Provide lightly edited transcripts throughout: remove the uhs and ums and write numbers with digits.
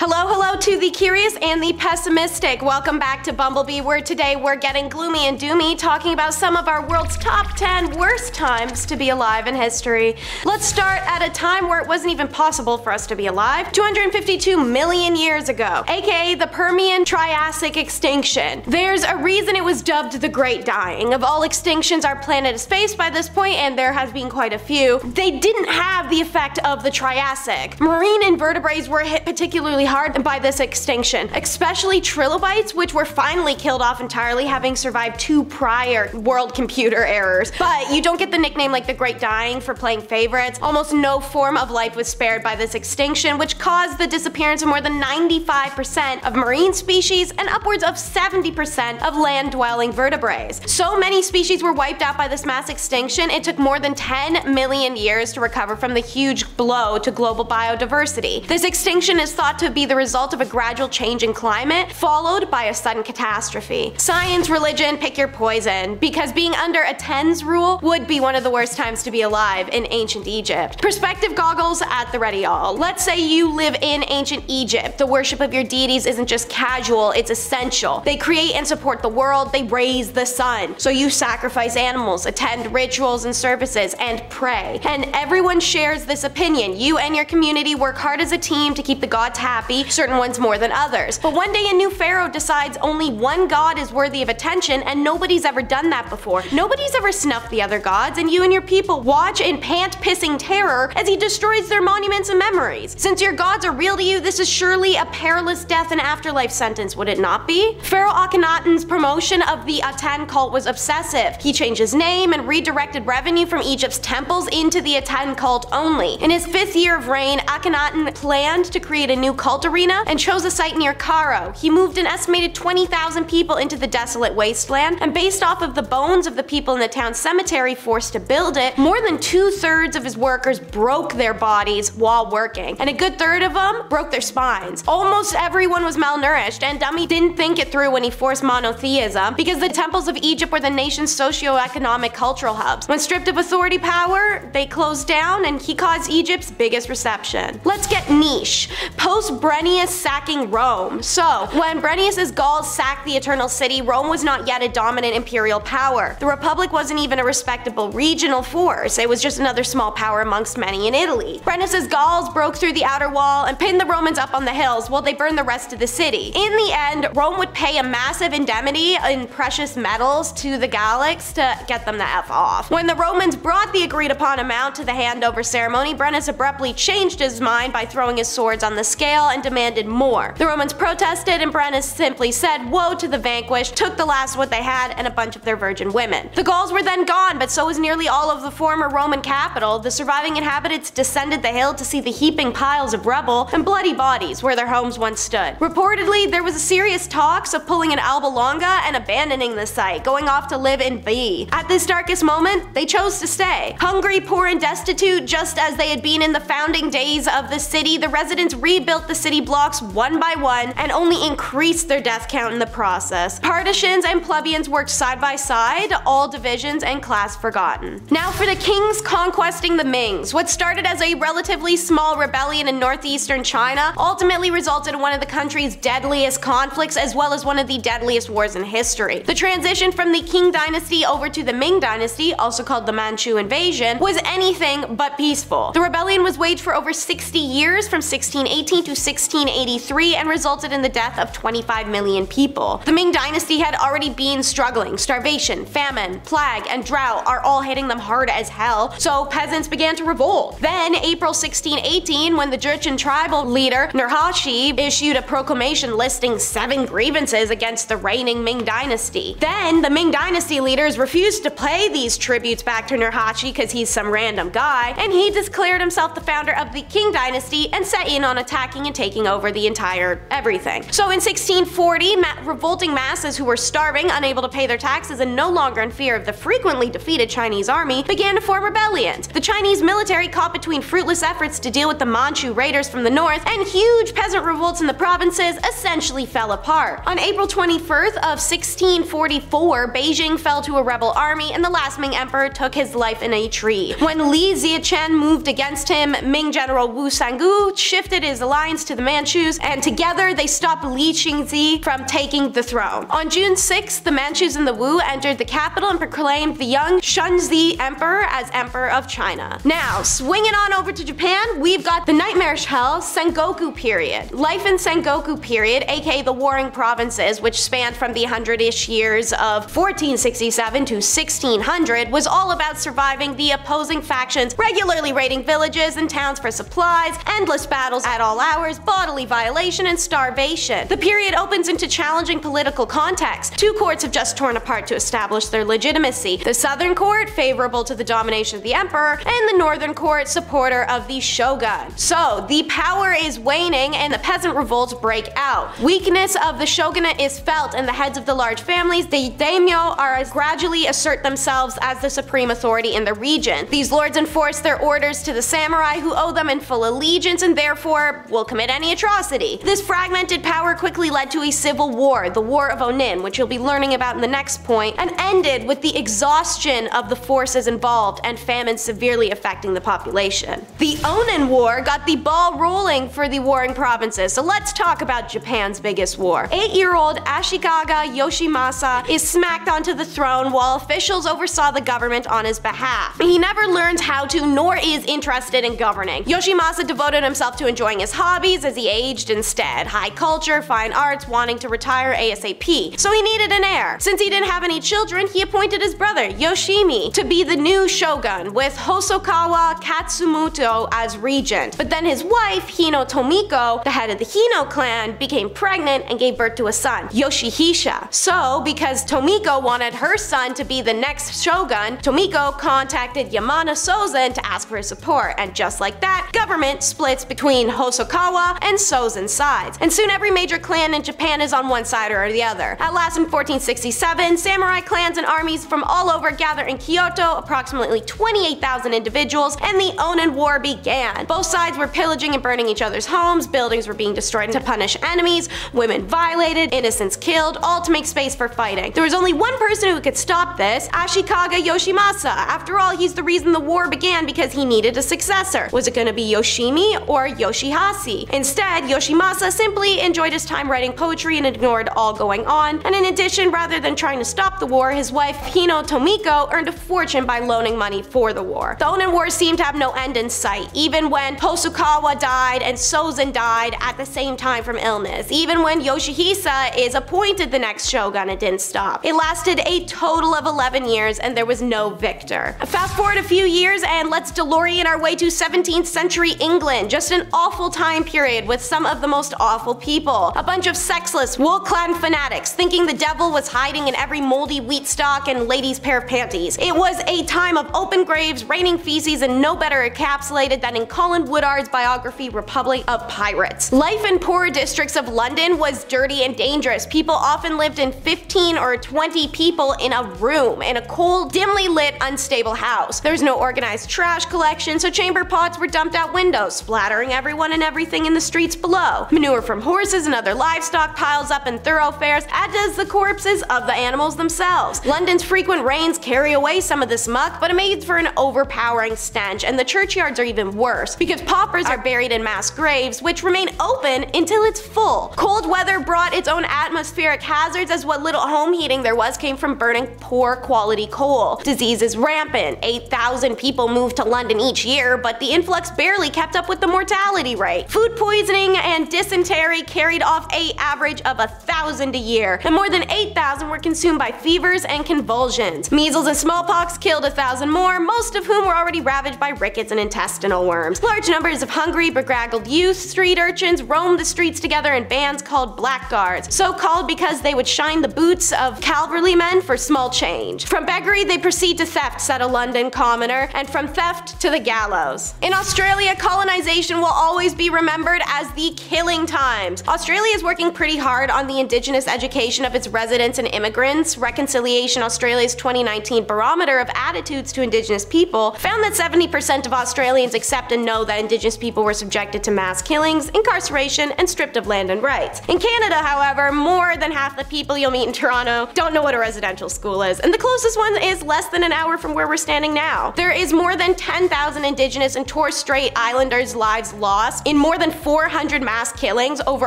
Hello, hello to the curious and the pessimistic. Welcome back to Bumblebee, where today we're getting gloomy and doomy, talking about some of our world's top 10 worst times to be alive in history. Let's start at a time where it wasn't even possible for us to be alive, 252 million years ago, aka the Permian-Triassic extinction. There's a reason it was dubbed the Great Dying. Of all extinctions our planet is faced by this point, and there have been quite a few, they didn't have the effect of the Triassic. Marine invertebrates were hit particularly hard by this extinction, especially trilobites, which were finally killed off entirely, having survived two prior world computer errors. But you don't get the nickname like the Great Dying for playing favorites. Almost no form of life was spared by this extinction, which caused the disappearance of more than 95% of marine species and upwards of 70% of land-dwelling vertebrates. So many species were wiped out by this mass extinction, it took more than 10 million years to recover from the huge blow to global biodiversity. This extinction is thought to be the result of a gradual change in climate, followed by a sudden catastrophe. Science, religion, pick your poison, because being under a tens rule would be one of the worst times to be alive in ancient Egypt. Perspective goggles at the ready, all. Let's say you live in ancient Egypt. The worship of your deities isn't just casual, it's essential. They create and support the world, they raise the sun. So you sacrifice animals, attend rituals and services, and pray. And everyone shares this opinion. You and your community work hard as a team to keep the gods happy, certain ones more than others. But one day a new pharaoh decides only one god is worthy of attention, and nobody's ever done that before. Nobody's ever snuffed the other gods, and you and your people watch in pant-pissing terror as he destroys their monuments and memories. Since your gods are real to you, this is surely a perilous death and afterlife sentence, would it not be? Pharaoh Akhenaten's promotion of the Aten cult was obsessive. He changed his name and redirected revenue from Egypt's temples into the Aten cult only. In his 5th year of reign, Akhenaten planned to create a new cult arena and chose a site near Cairo. He moved an estimated 20,000 people into the desolate wasteland, and based off of the bones of the people in the town cemetery forced to build it, more than 2/3 of his workers broke their bodies while working, and a good third of them broke their spines. Almost everyone was malnourished, and Dummy didn't think it through when he forced monotheism, because the temples of Egypt were the nation's socio-economic cultural hubs. When stripped of authority power, they closed down, and he caused Egypt's biggest reception. Let's get niche. Post-Brennus sacking Rome. So, when Brennus's Gauls sacked the Eternal City, Rome was not yet a dominant imperial power. The Republic wasn't even a respectable regional force, it was just another small power amongst many in Italy. Brennus's Gauls broke through the outer wall and pinned the Romans up on the hills while they burned the rest of the city. In the end, Rome would pay a massive indemnity in precious metals to the Gallics to get them the F off. When the Romans brought the agreed upon amount to the handover ceremony, Brennus abruptly changed his mind by throwing his swords on the scale and demanded more. The Romans protested, and Brennus simply said woe to the vanquished, took the last what they had and a bunch of their virgin women. The Gauls were then gone, but so was nearly all of the former Roman capital. The surviving inhabitants descended the hill to see the heaping piles of rubble and bloody bodies where their homes once stood. Reportedly, there was a serious talks of pulling an Alba Longa and abandoning the site, going off to live in Veii. At this darkest moment, they chose to stay. Hungry, poor, and destitute, just as they had been in the founding days of the city, the residents rebuilt the city blocks one by one and only increased their death count in the process. Patricians and plebeians worked side by side, all divisions and class forgotten. Now for the kings conquesting the Mings. What started as a relatively small rebellion in northeastern China ultimately resulted in one of the country's deadliest conflicts, as well as one of the deadliest wars in history. The transition from the Qing Dynasty over to the Ming Dynasty, also called the Manchu Invasion, was anything but peaceful. The rebellion was waged for over 60 years, from 1618 to 1683, and resulted in the death of 25 million people. The Ming Dynasty had already been struggling. Starvation, famine, plague, and drought are all hitting them hard as hell, so peasants began to revolt. Then, April 1618, when the Jurchen tribal leader Nurhaci issued a proclamation listing 7 grievances against the reigning Ming Dynasty. Then, the Ming Dynasty leaders refused to pay these tributes back to Nurhaci because he's some random guy, and he declared himself the founder of the Qing Dynasty and set in on attacking and taking over the entire everything. So in 1640, revolting masses who were starving, unable to pay their taxes, and no longer in fear of the frequently defeated Chinese army, began to form rebellions. The Chinese military caught between fruitless efforts to deal with the Manchu raiders from the north and huge peasant revolts in the provinces essentially fell apart. On April 21st of 1644, Beijing fell to a rebel army and the last Ming emperor took his life in a tree. When Li Zicheng moved against him, Ming general Wu Sangui shifted his alliance to the Manchus, and together they stopped Li Qingzi from taking the throne. On June 6th, the Manchus and the Wu entered the capital and proclaimed the young Shunzi Emperor as Emperor of China. Now, swinging on over to Japan, we've got the nightmarish hell, Sengoku period. Life in Sengoku period, aka the Warring Provinces, which spanned from the 100-ish years of 1467 to 1600, was all about surviving the opposing factions, regularly raiding villages and towns for supplies, endless battles at all hours, bodily violation, and starvation. The period opens into challenging political context. Two courts have just torn apart to establish their legitimacy. The southern court, favorable to the domination of the emperor, and the northern court, supporter of the shogun. So, the power is waning and the peasant revolts break out. Weakness of the shogunate is felt, and the heads of the large families, the daimyo, are gradually assert themselves as the supreme authority in the region. These lords enforce their orders to the samurai, who owe them in full allegiance and therefore will commit any atrocity. This fragmented power quickly led to a civil war, the War of Onin, which you'll be learning about in the next point, and ended with the exhaustion of the forces involved and famine severely affecting the population. The Onin War got the ball rolling for the warring provinces, so let's talk about Japan's biggest war. 8-year-old Ashikaga Yoshimasa is smacked onto the throne while officials oversaw the government on his behalf. He never learns how to, nor is interested in governing. Yoshimasa devoted himself to enjoying his hobbies as he aged instead. High culture, fine arts, wanting to retire ASAP. So he needed an heir. Since he didn't have any children, he appointed his brother, Yoshimi, to be the new shogun, with Hosokawa Katsumoto as regent. But then his wife, Hino Tomiko, the head of the Hino clan, became pregnant and gave birth to a son, Yoshihisa. So, because Tomiko wanted her son to be the next shogun, Tomiko contacted Yamana Sozen to ask for his support, and just like that, government splits between Hosokawa and Sozen sides, and soon every major clan in Japan is on one side or the other. At last, in 1467, samurai clans and armies from all over gather in Kyoto, approximately 28,000 individuals, and the Onin War began. Both sides were pillaging and burning each other's homes, buildings were being destroyed to punish enemies, women violated, innocents killed, all to make space for fighting. There was only one person who could stop this, Ashikaga Yoshimasa. After all, he's the reason the war began because he needed a successor. Was it going to be Yoshimi or Yoshihashi? Instead, Yoshimasa simply enjoyed his time writing poetry and ignored all going on, and in addition, rather than trying to stop the war, his wife Hino Tomiko earned a fortune by loaning money for the war. The Onin War seemed to have no end in sight, even when Hosokawa died and Sozen died at the same time from illness, even when Yoshihisa is appointed the next shogun, it didn't stop. It lasted a total of 11 years and there was no victor. Fast forward a few years and let's DeLorean our way to 17th century England, just an awful time period with some of the most awful people. A bunch of sexless, wool-clad fanatics thinking the devil was hiding in every moldy wheat stalk and lady's pair of panties. It was a time of open graves, raining feces, and no better encapsulated than in Colin Woodard's biography Republic of Pirates. Life in poorer districts of London was dirty and dangerous. People often lived in 15 or 20 people in a room, in a cold, dimly lit, unstable house. There was no organized trash collection, so chamber pots were dumped out windows, splattering everyone and everything in the streets below. Manure from horses and other livestock piles up in thoroughfares, as does the corpses of the animals themselves. London's frequent rains carry away some of this muck, but it made for an overpowering stench, and the churchyards are even worse, because paupers are buried in mass graves, which remain open until it's full. Cold weather brought its own atmospheric hazards, as what little home heating there was came from burning poor quality coal. Disease is rampant. 8,000 people move to London each year, but the influx barely kept up with the mortality rate. Food poisoning and dysentery carried off an average of 1,000 a year, and more than 8,000 were consumed by fevers and convulsions. Measles and smallpox killed 1,000 more, most of whom were already ravaged by rickets and intestinal worms. Large numbers of hungry, bedraggled youth, street urchins roamed the streets together in bands called Blackguards, so called because they would shine the boots of cavalry men for small change. From beggary they proceed to theft, said a London commoner, and from theft to the gallows. In Australia, colonization will always be remembered as the killing times. Australia is working pretty hard on the indigenous education of its residents and immigrants. Reconciliation Australia's 2019 barometer of attitudes to indigenous people found that 70% of Australians accept and know that indigenous people were subjected to mass killings, incarceration, and stripped of land and rights. In Canada, however, more than half the people you'll meet in Toronto don't know what a residential school is, and the closest one is less than an hour from where we're standing now. There is more than 10,000 indigenous and Torres Strait Islanders' lives lost in more than 400 mass killings over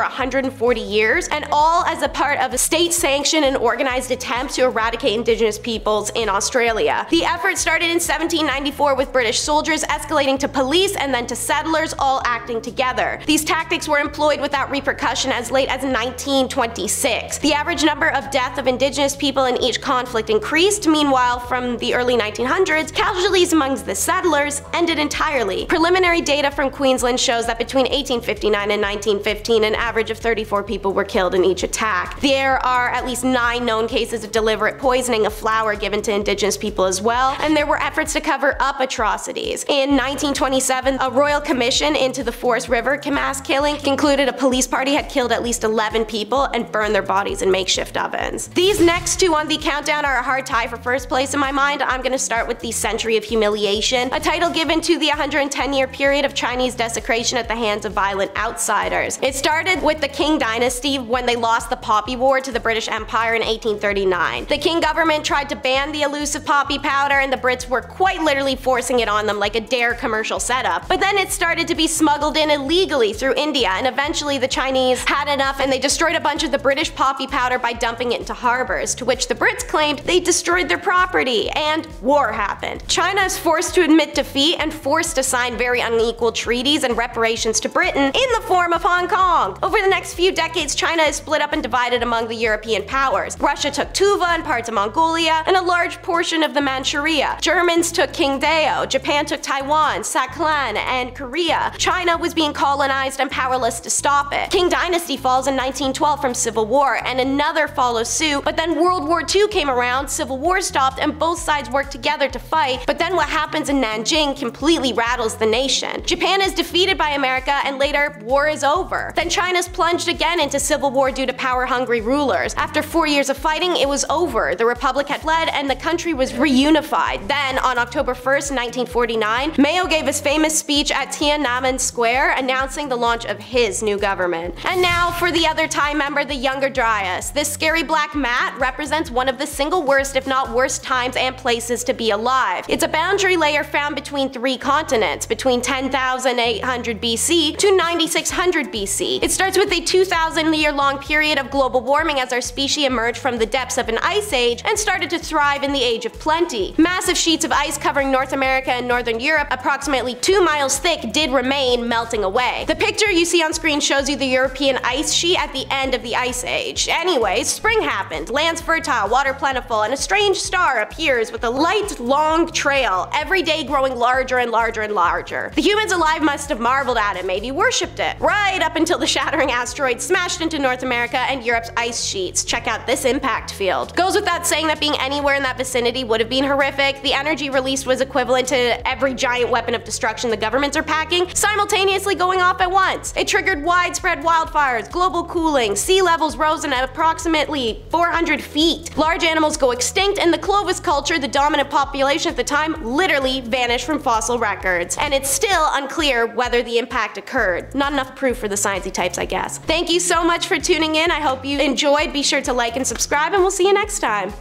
140 years, and all as a part of a state-sanctioned and organized attempt to eradicate indigenous peoples in Australia. The effort started in 1794 with British soldiers, escalating to police and then to settlers, all acting together. These tactics were employed without repercussion as late as 1926. The average number of deaths of indigenous people in each conflict increased. Meanwhile, from the early 1900s, casualties amongst the settlers ended entirely. Preliminary data from Queensland shows that between 1859 and 1915, an average of 34 people were killed in each attack. There are at least 9 known cases of deliberate poisoning of flour given to indigenous people as well, and there were efforts to cover up atrocities. In 1927, a royal commission into the Forest River mass killing concluded a police party had killed at least 11 people and burned their bodies in makeshift ovens. These next two on the countdown are a hard tie for first place in my mind. I'm gonna start with the Century of Humiliation, a title given to the 110-year period of Chinese desecration at the hands of violent outsiders. It started with the Qing Dynasty when they lost the poppy war to the British Empire in 1839. The Qing government tried to ban the elusive poppy powder, and the Brits were quite literally forcing it on them like a Dare commercial setup. But then it started to be smuggled in illegally through India, and eventually the Chinese had enough and they destroyed a bunch of the British poppy powder by dumping it into harbors, to which the Brits claimed they destroyed their property, and war happened. China is forced to admit defeat and forced to sign very unequal treaties and reparations to Britain in the form of Hong Kong. Over the next few decades, China is split up and divided among the European powers. Russia took Tuva and parts of Mongolia and a large portion of the Manchuria. Germans took Qingdao, Japan took Taiwan, Sakhalin, and Korea. China was being colonized and powerless to stop it. Qing Dynasty falls in 1912 from civil war, and another follows suit, but then World War II came around, civil war stopped, and both sides worked together to fight, but then what happens in Nanjing completely rattles the nation. Japan is defeated by America, and later, war is over. Then China's plunged again into civil war due to power-hungry rulers. After 4 years of fighting, it was over. The Republic had fled, and the country was reunified. Then, on October 1st, 1949, Mao gave his famous speech at Tiananmen Square, announcing the launch of his new government. And now for the other time member, the Younger Dryas. This scary black mat represents one of the single worst, if not worst, times and places to be alive. It's a boundary layer found between 3 continents, between 10,800 BC to 9,600 BC. It starts with a 2,000-year-long period of global warming as our species emerged from the depths of an ice age and started to thrive in the Age of Plenty. Massive sheets of ice covering North America and Northern Europe, approximately 2 miles thick, did remain, melting away. The picture you see on screen shows you the European ice sheet at the end of the Ice Age. Anyways, spring happened, land's fertile, water plentiful, and a strange star appears with a light, long trail, every day growing larger and larger and larger. The humans alive must have marveled at it, maybe worshipped it, right up until the shattering asteroid smashed into North America and Europe's ice sheets. Check out this impact field. Goes without saying that being anywhere in that vicinity would have been horrific. The energy released was equivalent to every giant weapon of destruction the governments are packing, simultaneously going off at once. It triggered widespread wildfires, global cooling, sea levels rose in approximately 400 feet. Large animals go extinct, and the Clovis culture, the dominant population at the time, literally vanished from fossil records. And it's still unclear whether the impact occurred. Not enough proof for the sciencey types, I guess. Thank you so much for tuning in. I hope you enjoyed. Be sure to like and subscribe, and we'll see you next time.